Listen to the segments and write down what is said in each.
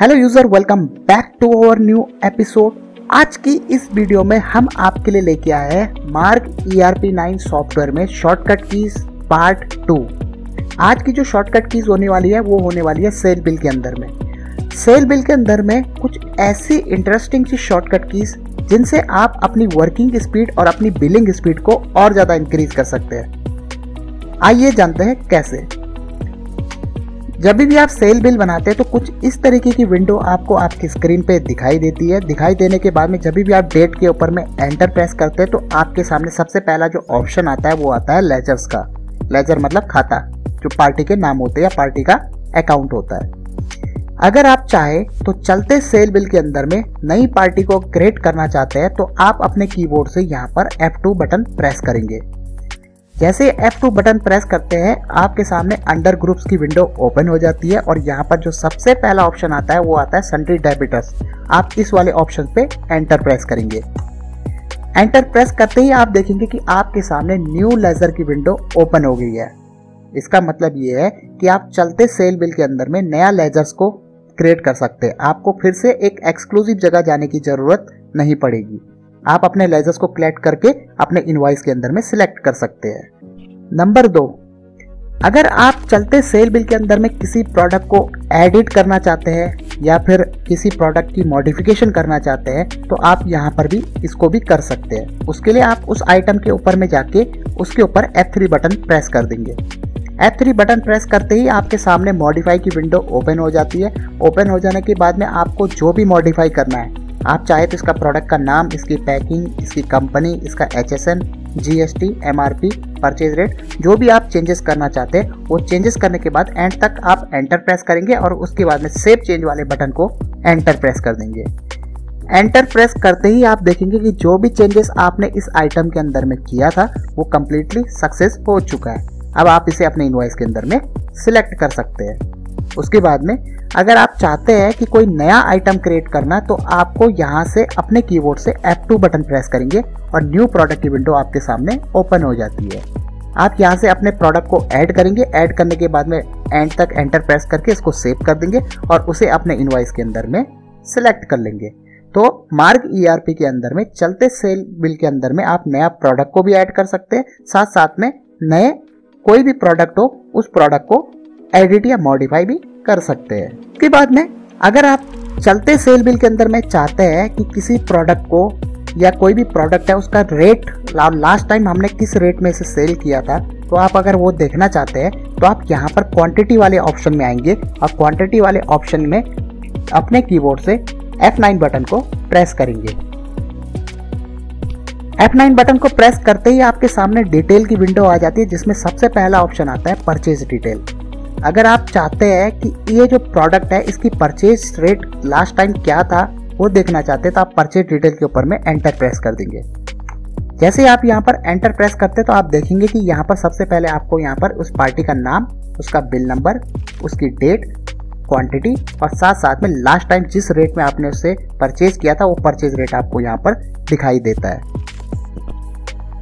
Hello user, welcome back to our new episode. आज की इस वीडियो में हम आपके लिए लेके आए हैं मार्ग ERP 9 सॉफ्टवेयर में शॉर्टकट कीज पार्ट 2। आज की जो शॉर्टकट कीज होने वाली है वो होने वाली है सेल बिल के अंदर में। सेल बिल के अंदर में कुछ ऐसी इंटरेस्टिंग सी शॉर्टकट कीज जिनसे आप अपनी वर्किंग स्पीड और अपनी बिलिंग स्पीड को और ज़्यादा इंक्रीज कर सकते हैं। आइए जानते हैं कैसे। जब भी आप सेल बिल बनाते हैं तो कुछ इस तरीके की विंडो आपको आपकी स्क्रीन पे दिखाई देती है। दिखाई देने के बाद में जब भी आप डेट के ऊपर में एंटर प्रेस करते हैं तो आपके सामने सबसे पहला जो ऑप्शन आता है वो आता है लेजर्स का। लेजर मतलब खाता, जो पार्टी के नाम होते हैं या पार्टी का अकाउंट होता है। अगर आप चाहे तो चलते सेल बिल के अंदर में नई पार्टी को क्रिएट करना चाहते हैं तो आप अपने कीबोर्ड से यहाँ पर F2 बटन प्रेस करेंगे। जैसे F2 बटन प्रेस करते हैं आपके सामने अंडर ग्रुप्स की विंडो ओपन हो जाती है और यहाँ पर जो सबसे पहला ऑप्शन आता है वो आता है सन्ड्री डेबिटर्स। आप इस वाले ऑप्शन पे एंटर प्रेस करेंगे। एंटर प्रेस करते ही आप देखेंगे कि आपके सामने न्यू लेजर की विंडो ओपन हो गई है। इसका मतलब ये है कि आप चलते सेल बिल के अंदर में नया लेजर्स को क्रिएट कर सकते हैं। आपको फिर से एक एक्सक्लूसिव जगह जाने की ज़रूरत नहीं पड़ेगी। आप अपने लेजर्स को क्लेक्ट करके अपने इनवॉइस के अंदर में सिलेक्ट कर सकते हैं। नंबर 2, अगर आप चलते सेल बिल के अंदर में किसी प्रोडक्ट को एडिट करना चाहते हैं या फिर किसी प्रोडक्ट की मॉडिफिकेशन करना चाहते हैं तो आप यहाँ पर भी इसको भी कर सकते हैं। उसके लिए आप उस आइटम के ऊपर में जाके उसके ऊपर F3 बटन प्रेस कर देंगे। F3 बटन प्रेस करते ही आपके सामने मॉडिफाई की विंडो ओपन हो जाती है। ओपन हो जाने के बाद में आपको जो भी मॉडिफाई करना है, आप चाहे तो इसका प्रोडक्ट का नाम, इसकी पैकिंग, इसकी कंपनी, इसका HSN, GST, MRP, purchase rate, जो भी आप चेंजेस करना चाहते हैं वो चेंजेस करने के बाद एंड तक आप एंटर प्रेस करेंगे और उसके बाद में सेव चेंज वाले बटन को एंटर प्रेस कर देंगे। एंटर प्रेस करते ही आप देखेंगे कि जो भी चेंजेस आपने इस आइटम के अंदर में किया था वो कम्प्लीटली सक्सेस हो चुका है। अब आप इसे अपने इनवॉइस के अंदर में सिलेक्ट कर सकते हैं। उसके बाद में अगर आप चाहते हैं कि कोई नया आइटम क्रिएट करना तो आपको यहाँ से अपने कीबोर्ड से F2 बटन प्रेस करेंगे और न्यू प्रोडक्ट की विंडो आपके सामने ओपन हो जाती है। आप यहाँ से अपने प्रोडक्ट को ऐड करेंगे। ऐड करने के बाद में एंड तक एंटर प्रेस करके इसको सेव कर देंगे और उसे अपने इनवॉइस के अंदर में सिलेक्ट कर लेंगे। तो मार्ग ERP के अंदर में चलते सेल बिल के अंदर में आप नया प्रोडक्ट को भी ऐड कर सकते हैं, साथ साथ में नए कोई भी प्रोडक्ट हो उस प्रोडक्ट को एडिट या मॉडिफाई भी कर सकते हैं। इसके बाद में अगर आप चलते सेल बिल के अंदर में चाहते हैं कि किसी प्रोडक्ट को या कोई भी प्रोडक्ट है उसका रेट, लास्ट टाइम हमने किस रेट में इसे सेल किया था, तो आप अगर वो देखना चाहते हैं तो आप यहाँ पर क्वांटिटी वाले ऑप्शन में आएंगे और क्वांटिटी वाले ऑप्शन में अपने कीबोर्ड से F9 बटन को प्रेस करेंगे। F9 बटन को प्रेस करते ही आपके सामने डिटेल की विंडो आ जाती है जिसमें सबसे पहला ऑप्शन आता है परचेज डिटेल। अगर आप चाहते हैं कि ये जो प्रोडक्ट है इसकी परचेज रेट लास्ट टाइम क्या था वो देखना चाहते हैं तो आप परचेज डिटेल के ऊपर में एंटर प्रेस कर देंगे। जैसे आप यहाँ पर एंटर प्रेस करते हैं तो आप देखेंगे कि यहाँ पर सबसे पहले आपको यहाँ पर उस पार्टी का नाम, उसका बिल नंबर, उसकी डेट, क्वांटिटी और साथ साथ में लास्ट टाइम जिस रेट में आपने उसे परचेज किया था वो परचेज रेट आपको यहाँ पर दिखाई देता है।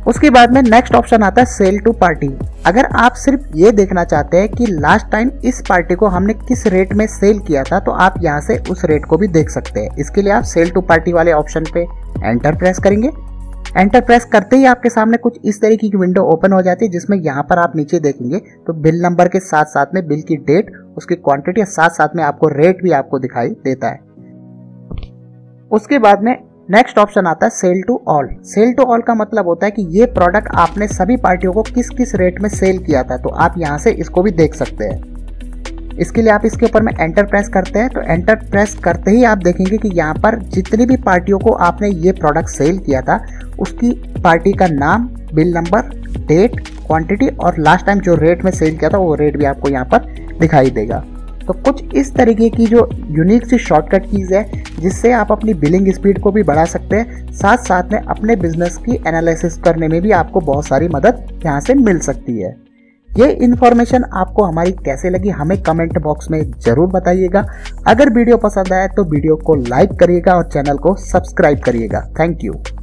उसके बाद में नेक्स्ट ऑप्शन आता है सेल टू पार्टी। अगर आप सिर्फ ये देखना चाहते हैं कि लास्ट टाइम इस पार्टी को हमने किस रेट में सेल किया था तो आप यहाँ से उस रेट को भी देख सकते हैं। इसके लिए आप सेल टू पार्टी वाले ऑप्शन पे एंटर प्रेस करेंगे। एंटर प्रेस करते ही आपके सामने कुछ इस तरीके की विंडो ओपन हो जाती है जिसमें यहाँ पर आप नीचे देखेंगे तो बिल नंबर के साथ साथ में बिल की डेट, उसकी क्वान्टिटी और साथ साथ में आपको रेट भी आपको दिखाई देता है। उसके बाद में नेक्स्ट ऑप्शन आता है sale to all. Sale to all का मतलब होता है कि ये प्रोडक्ट आपने सभी पार्टियों को किस किस रेट में सेल किया था तो आप यहाँ से इसको भी देख सकते हैं। इसके लिए आप इसके ऊपर में एंटर प्रेस करते हैं तो एंटर प्रेस करते ही आप देखेंगे कि यहाँ पर जितनी भी पार्टियों को आपने ये प्रोडक्ट सेल किया था उसकी पार्टी का नाम, बिल नंबर, डेट, क्वान्टिटी और लास्ट टाइम जो रेट में सेल किया था वो रेट भी आपको यहाँ पर दिखाई देगा। तो कुछ इस तरीके की जो यूनिक सी शॉर्टकट कीज है जिससे आप अपनी बिलिंग स्पीड को भी बढ़ा सकते हैं, साथ साथ में अपने बिजनेस की एनालिसिस करने में भी आपको बहुत सारी मदद यहाँ से मिल सकती है। ये इन्फॉर्मेशन आपको हमारी कैसे लगी हमें कमेंट बॉक्स में ज़रूर बताइएगा। अगर वीडियो पसंद आए तो वीडियो को लाइक करिएगा और चैनल को सब्सक्राइब करिएगा। Thank you.